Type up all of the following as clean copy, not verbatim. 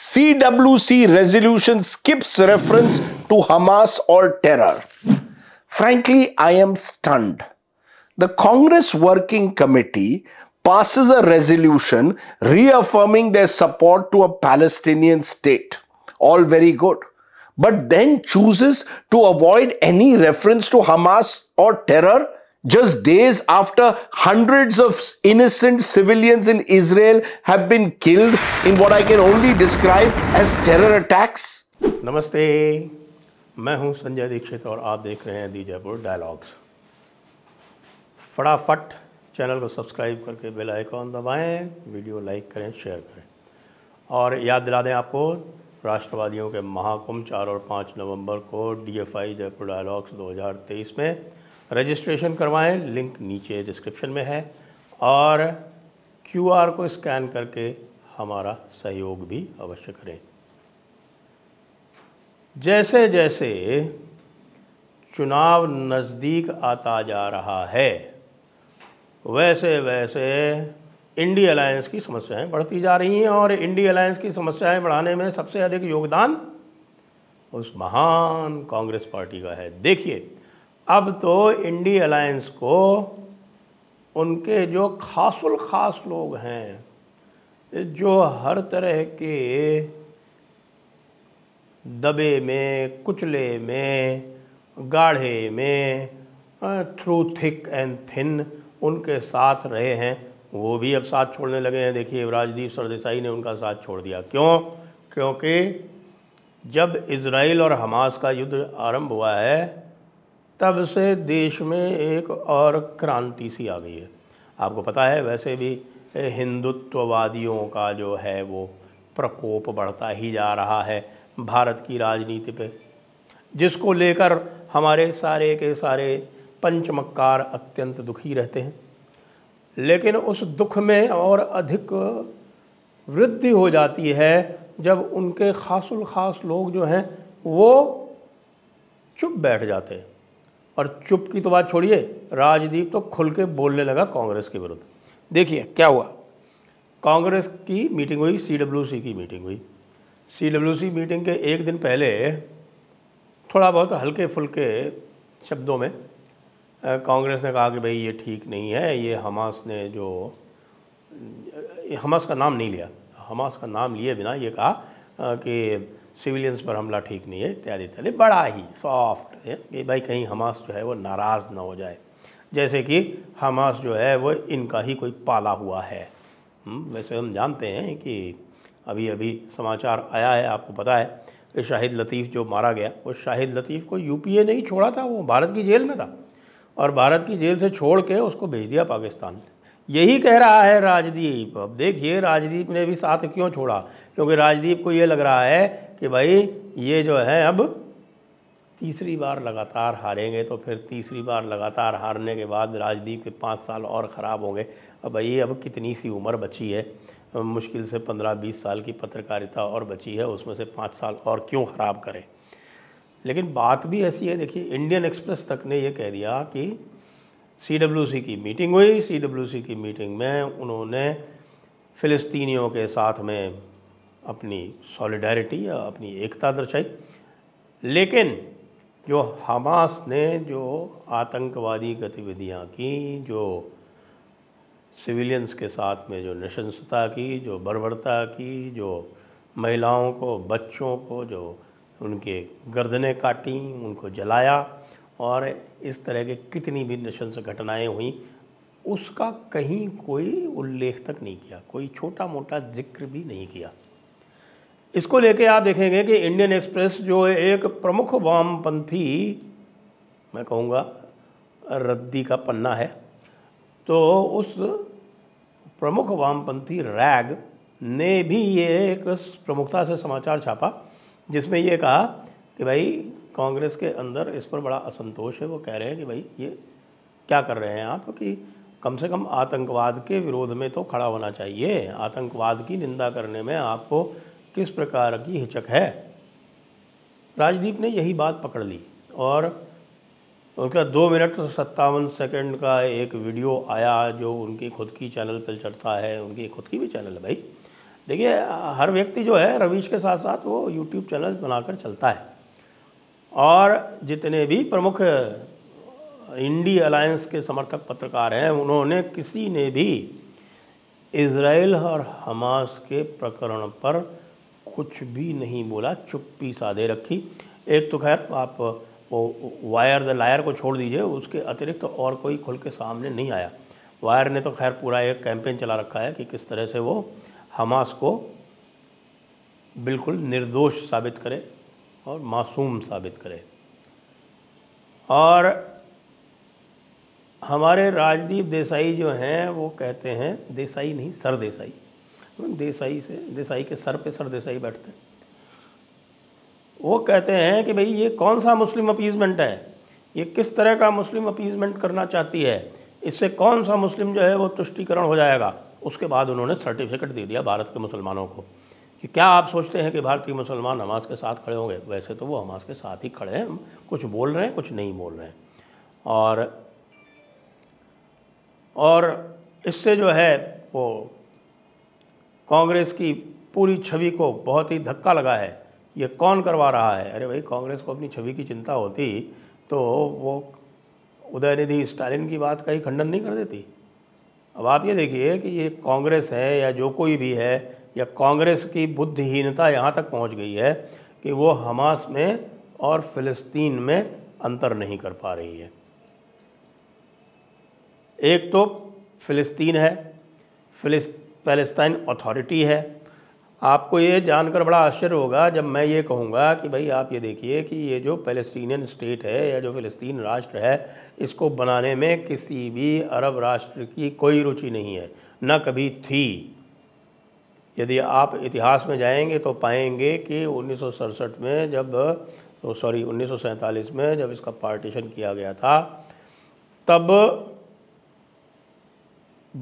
CWC resolution skips reference to Hamas or terror. Frankly, I am stunned. The Congress Working Committee passes a resolution reaffirming their support to a Palestinian state. All very good. But then chooses to avoid any reference to Hamas or terror just days after hundreds of innocent civilians in Israel have been killed in what I can only describe as terror attacks. नमस्ते, मैं हूं संजय दीक्षित और आप देख रहे हैं the Jaipur dialogues. फटाफट channel को सब्सक्राइब करके बेल आइकॉन दबाएं, वीडियो लाइक करें, शेयर करें और याद दिला दें आपको राष्ट्रवादियों के महाकुंभ 4 और 5 नवंबर को DFI जयपुर डायलॉग्स 2023 में रजिस्ट्रेशन करवाएं। लिंक नीचे डिस्क्रिप्शन में है और QR को स्कैन करके हमारा सहयोग भी अवश्य करें। जैसे जैसे चुनाव नज़दीक आता जा रहा है वैसे वैसे इंडी अलायंस की समस्याएं बढ़ती जा रही हैं और इंडी अलायंस की समस्याएं बढ़ाने में सबसे अधिक योगदान उस महान कांग्रेस पार्टी का है। देखिए, अब तो इंडी अलायंस को उनके जो खासुल खास लोग हैं, जो हर तरह के दबे में, कुचले में, गाढ़े में, थ्रू थिक एंड थिन उनके साथ रहे हैं, वो भी अब साथ छोड़ने लगे हैं। देखिए, राजदीप सरदेसाई ने उनका साथ छोड़ दिया। क्यों? क्योंकि जब इजराइल और हमास का युद्ध आरंभ हुआ है तब से देश में एक और क्रांति सी आ गई है। आपको पता है, वैसे भी हिंदुत्ववादियों का जो है वो प्रकोप बढ़ता ही जा रहा है भारत की राजनीति पे, जिसको लेकर हमारे सारे के सारे पंचमकार अत्यंत दुखी रहते हैं। लेकिन उस दुख में और अधिक वृद्धि हो जाती है जब उनके खासुल खास लोग जो हैं वो चुप बैठ जाते हैं। और चुप की तो बात छोड़िए, राजदीप तो खुल के बोलने लगा कांग्रेस के विरुद्ध। देखिए क्या हुआ, कांग्रेस की मीटिंग हुई, CWC की मीटिंग हुई। CWC मीटिंग के एक दिन पहले थोड़ा बहुत हल्के फुल्के शब्दों में कांग्रेस ने कहा कि भाई ये ठीक नहीं है, ये हमास ने जो, हमास का नाम नहीं लिया, हमास का नाम लिए बिना ये कहा कि सिविलियंस पर हमला ठीक नहीं है इत्यादि इत्यादि। बड़ा ही सॉफ्ट है कि भाई कहीं हमास जो है वो नाराज़ ना हो जाए, जैसे कि हमास जो है वो इनका ही कोई पाला हुआ है। वैसे हम जानते हैं कि अभी अभी समाचार आया है, आपको पता है कि शाहिद लतीफ़ जो मारा गया, वो शाहिद लतीफ़ को UPA नहीं छोड़ा था, वो भारत की जेल में था और भारत की जेल से छोड़ के उसको भेज दिया पाकिस्तान। यही कह रहा है राजदीप। अब देखिए, राजदीप ने भी साथ क्यों छोड़ा, क्योंकि राजदीप को ये लग रहा है कि भाई ये जो है अब तीसरी बार लगातार हारेंगे, तो फिर तीसरी बार लगातार हारने के बाद राजदीप के 5 साल और ख़राब होंगे। अब भाई अब कितनी सी उम्र बची है, मुश्किल से 15-20 साल की पत्रकारिता और बची है, उसमें से 5 साल और क्यों ख़राब करें। लेकिन बात भी ऐसी है, देखिए, इंडियन एक्सप्रेस तक ने यह कह दिया कि CWC की मीटिंग हुई, CWC की मीटिंग में उन्होंने फ़िलिस्तीनियों के साथ में अपनी सॉलिडारिटी या अपनी एकता दर्शाई, लेकिन जो हमास ने जो आतंकवादी गतिविधियां की, जो सिविलियंस के साथ में जो नृशंसता की, जो बर्बरता की, जो महिलाओं को, बच्चों को, जो उनके गर्दनें काटी, उनको जलाया और इस तरह के कितनी भी नृशंस घटनाएं हुई, उसका कहीं कोई उल्लेख तक नहीं किया, कोई छोटा मोटा जिक्र भी नहीं किया। इसको लेके आप देखेंगे कि इंडियन एक्सप्रेस जो एक प्रमुख वामपंथी, मैं कहूँगा रद्दी का पन्ना है, तो उस प्रमुख वामपंथी रैग ने भी ये एक प्रमुखता से समाचार छापा जिसमें ये कहा कि भाई कांग्रेस के अंदर इस पर बड़ा असंतोष है। वो कह रहे हैं कि भाई ये क्या कर रहे हैं आप, कि कम से कम आतंकवाद के विरोध में तो खड़ा होना चाहिए, आतंकवाद की निंदा करने में आपको किस प्रकार की हिचक है। राजदीप ने यही बात पकड़ ली और उनका 2 मिनट 57 सेकेंड का एक वीडियो आया जो उनकी खुद की चैनल पर चलता है, उनकी खुद की भी चैनल है भाई, देखिए हर व्यक्ति जो है रवीश के साथ साथ वो YouTube चैनल बनाकर चलता है और जितने भी प्रमुख इंडी अलायंस के समर्थक पत्रकार हैं उन्होंने किसी ने भी इजराइल और हमास के प्रकरण पर कुछ भी नहीं बोला, चुप्पी साधे रखी। एक तो खैर आप वो वायर द लायर को छोड़ दीजिए, उसके अतिरिक्त तो और कोई खुल के सामने नहीं आया। वायर ने तो खैर पूरा एक कैंपेन चला रखा है कि किस तरह से वो हमास को बिल्कुल निर्दोष साबित करे और मासूम साबित करे। और हमारे राजदीप देसाई जो हैं वो कहते हैं, देसाई नहीं सरदेसाई, देसाई से देसाई के सर पे सरदेसाई बैठते हैं। वो कहते हैं कि भाई ये कौन सा मुस्लिम अपीजमेंट है, ये किस तरह का मुस्लिम अपीजमेंट करना चाहती है, इससे कौन सा मुस्लिम जो है वो तुष्टीकरण हो जाएगा। उसके बाद उन्होंने सर्टिफिकेट दे दिया भारत के मुसलमानों को कि क्या आप सोचते हैं कि भारतीय मुसलमान हमास के साथ खड़े होंगे? वैसे तो वो हमास के साथ ही खड़े हैं, कुछ बोल रहे हैं कुछ नहीं बोल रहे हैं। और इससे जो है वो कांग्रेस की पूरी छवि को बहुत ही धक्का लगा है। ये कौन करवा रहा है? अरे भाई, कांग्रेस को अपनी छवि की चिंता होती तो वो उदयनिधि स्टालिन की बात का ही खंडन नहीं कर देती। अब आप ये देखिए कि ये कांग्रेस है या जो कोई भी है, या कांग्रेस की बुद्धिहीनता यहाँ तक पहुँच गई है कि वो हमास में और फिलिस्तीन में अंतर नहीं कर पा रही है। एक तो फिलिस्तीन है, पैलेस्टाइन अथॉरिटी है। आपको ये जानकर बड़ा आश्चर्य होगा जब मैं ये कहूँगा कि भाई आप ये देखिए कि ये जो पैलेस्टीनियन स्टेट है या जो फिलिस्तीन राष्ट्र है, इसको बनाने में किसी भी अरब राष्ट्र की कोई रुचि नहीं है, न कभी थी। यदि आप इतिहास में जाएंगे तो पाएंगे कि 1967 में जब 1947 में जब इसका पार्टीशन किया गया था, तब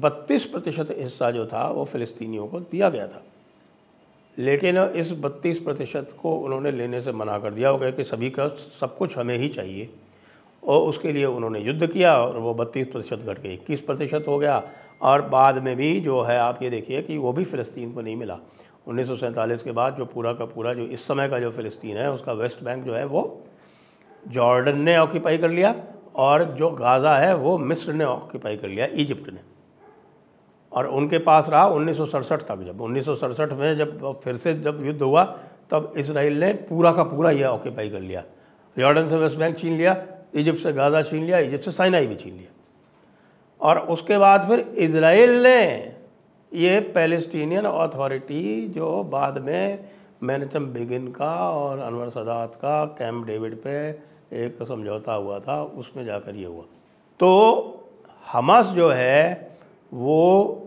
32% हिस्सा जो था वो फ़िलिस्तीनियों को दिया गया था, लेकिन इस 32% को उन्होंने लेने से मना कर दिया। वो कहे कि सभी का सब कुछ हमें ही चाहिए, और उसके लिए उन्होंने युद्ध किया और वो 32% घट के 21% हो गया। और बाद में भी जो है आप ये देखिए कि वो भी फ़िलिस्तीन को नहीं मिला। 1947 के बाद जो पूरा का पूरा जो इस समय का जो फ़िलिस्तीन है, उसका वेस्ट बैंक जो है वो जॉर्डन ने ऑक्यूपाई कर लिया, और जो गाज़ा है वो मिस्र ने ऑक्यूपाई कर लिया, इजिप्ट ने। और उनके पास रहा 1967 तक। जब 1967 में जब फिर से जब युद्ध हुआ, तब इसराइल ने पूरा का पूरा यह ऑक्यूपाई कर लिया। जॉर्डन से वेस्ट बैंक छीन लिया, इजिप्ट से गाज़ा छीन लिया, इजिप्ट से साइनाई भी छीन लिया। और उसके बाद फिर इसराइल ने ये पैलेस्टीनियन अथॉरिटी, जो बाद में मेनाचेम बेगिन का और अनवर सदात का कैंप डेविड पे एक समझौता हुआ था, उसमें जाकर ये हुआ। तो हमास जो है वो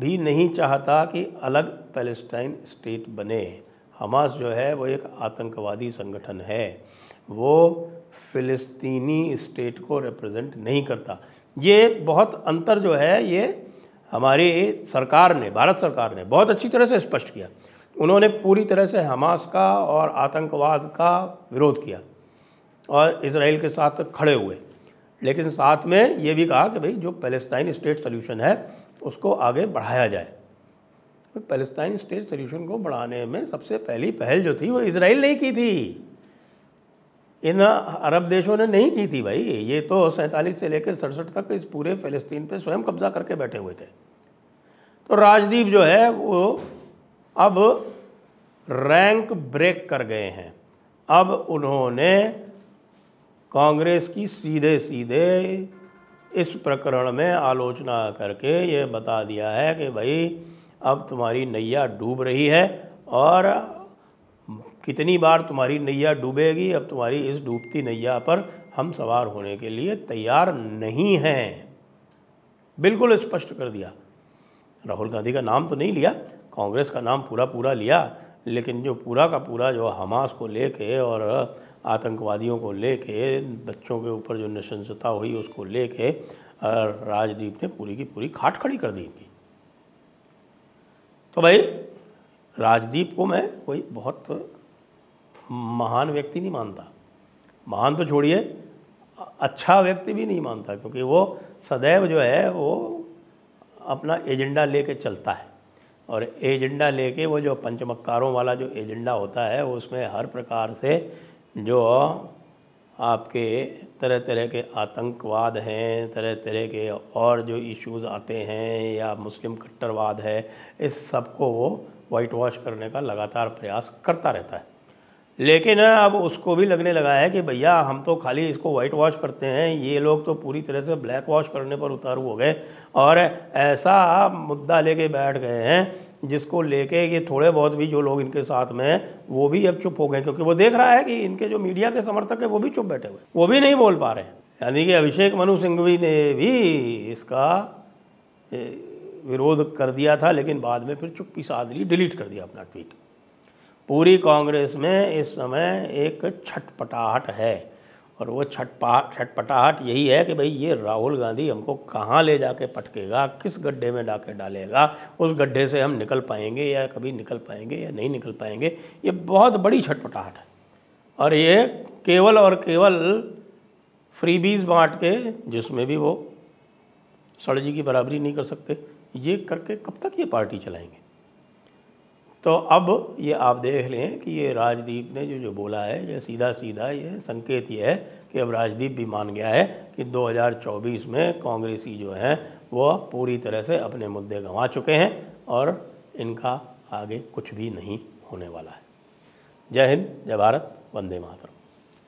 भी नहीं चाहता कि अलग पैलेस्टाइन स्टेट बने। हमास जो है वो एक आतंकवादी संगठन है, वो फ़िलिस्तीनी स्टेट को रिप्रेजेंट नहीं करता। ये बहुत अंतर जो है ये हमारी सरकार ने, भारत सरकार ने बहुत अच्छी तरह से स्पष्ट किया। उन्होंने पूरी तरह से हमास का और आतंकवाद का विरोध किया और इसराइल के साथ खड़े हुए, लेकिन साथ में ये भी कहा कि भाई जो पैलेस्टाइन स्टेट सॉल्यूशन है उसको आगे बढ़ाया जाए। तो पैलेस्टाइन स्टेट सॉल्यूशन को बढ़ाने में सबसे पहली पहल जो थी वो इसराइल ने की थी, इन अरब देशों ने नहीं की थी। भाई ये तो 47 से लेकर 67 तक इस पूरे फ़िलिस्तीन पे स्वयं कब्जा करके बैठे हुए थे। तो राजदीप जो है वो अब रैंक ब्रेक कर गए हैं। अब उन्होंने कांग्रेस की सीधे सीधे इस प्रकरण में आलोचना करके ये बता दिया है कि भाई अब तुम्हारी नैया डूब रही है, और कितनी बार तुम्हारी नैया डूबेगी, अब तुम्हारी इस डूबती नैया पर हम सवार होने के लिए तैयार नहीं हैं। बिल्कुल स्पष्ट कर दिया। राहुल गांधी का नाम तो नहीं लिया, कांग्रेस का नाम पूरा पूरा लिया, लेकिन जो पूरा का पूरा जो हमास को लेके और आतंकवादियों को लेके, बच्चों के ऊपर जो नृशंसता हुई उसको लेके राजदीप ने पूरी की पूरी खाट खड़ी कर दी थी। तो भाई राजदीप को मैं कोई बहुत महान व्यक्ति नहीं मानता, महान तो छोड़िए अच्छा व्यक्ति भी नहीं मानता, क्योंकि वो सदैव जो है वो अपना एजेंडा लेके चलता है। और एजेंडा लेके वो जो पंचमक्कारों वाला जो एजेंडा होता है उसमें हर प्रकार से जो आपके तरह तरह के आतंकवाद हैं, तरह तरह के और जो इश्यूज़ आते हैं या मुस्लिम कट्टरवाद है, इस सब को वो वाइट वॉश करने का लगातार प्रयास करता रहता है। लेकिन अब उसको भी लगने लगा है कि भैया हम तो खाली इसको वाइट वॉश करते हैं, ये लोग तो पूरी तरह से ब्लैक वॉश करने पर उतारू हो गए और ऐसा मुद्दा लेके बैठ गए हैं जिसको लेके ये थोड़े बहुत भी जो लोग इनके साथ में हैं वो भी अब चुप हो गए, क्योंकि वो देख रहा है कि इनके जो मीडिया के समर्थक हैं वो भी चुप बैठे हुए, वो भी नहीं बोल पा रहे हैं। यानी कि अभिषेक मनु सिंघवी ने भी इसका विरोध कर दिया था, लेकिन बाद में फिर चुप्पी साध ली, डिलीट कर दिया अपना ट्वीट। पूरी कांग्रेस में इस समय एक छटपटाहट है और वो छटपटाहट यही है कि भाई ये राहुल गांधी हमको कहाँ ले जाके पटकेगा, किस गड्ढे में डाके डालेगा, उस गड्ढे से हम निकल पाएंगे या कभी निकल पाएंगे या नहीं निकल पाएंगे। ये बहुत बड़ी छटपटाहट है और ये केवल और केवल फ्रीबीज बांट के, जिसमें भी वो सड़ जी की बराबरी नहीं कर सकते, ये करके कब तक ये पार्टी चलाएंगे। तो अब ये आप देख लें कि ये राजदीप ने जो बोला है, ये सीधा सीधा ये संकेत ये है कि अब राजदीप भी मान गया है कि 2024 में कांग्रेसी जो हैं वो पूरी तरह से अपने मुद्दे गंवा चुके हैं और इनका आगे कुछ भी नहीं होने वाला है। जय हिंद, जय भारत, वंदे मातरम।